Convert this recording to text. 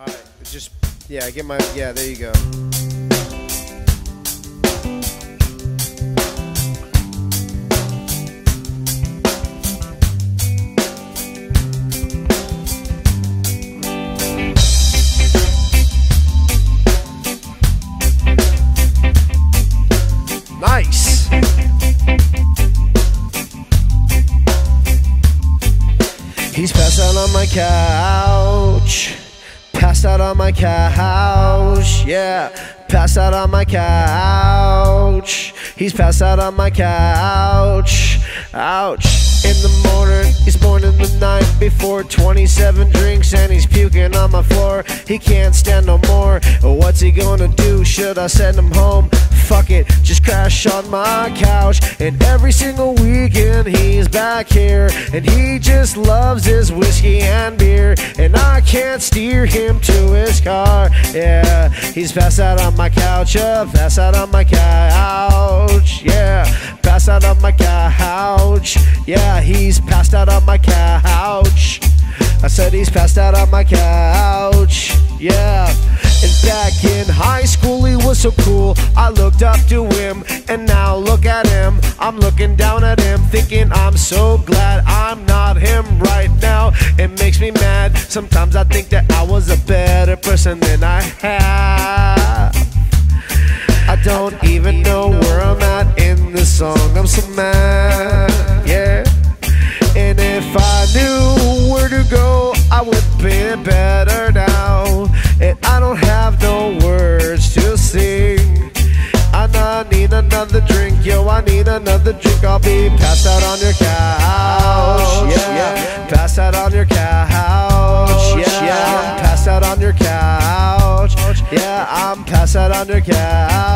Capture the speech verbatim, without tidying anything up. All right, just, yeah, get my, yeah, there you go. Nice. He's passed out on my couch. Passed out on my couch, yeah. Passed out on my couch. He's passed out on my couch. Ouch. In the morning, he's born in the night before. Twenty-seven drinks and he's puking on my floor. He can't stand no more. What's he gonna do? Should I send him home? Fuck it, just crash on my couch. And every single weekend he's back here, and he just loves his whiskey and beer, and I can't steer him to his car. Yeah, he's passed out on my couch. Yeah, passed out on my couch. Yeah, passed out on my couch. Yeah, he's passed out on my couch. I said he's passed out on my couch. Yeah. And back in high school he was so cool, I looked up to him, and now look at him. I'm looking down at him, thinking I'm so glad I'm not him right now. It makes me mad. Sometimes I think that I was a better person than I have. I don't even know where I'm at in this song. I'm so mad, yeah. And if I knew where to go, I would be better now. And I don't have no words to sing. And I need another drink, yo, I need another drink. I'll be passed out on your couch, yeah, yeah. Passed out on your couch, yeah, yeah. Passed out on your couch, yeah. I'm passed out on your couch.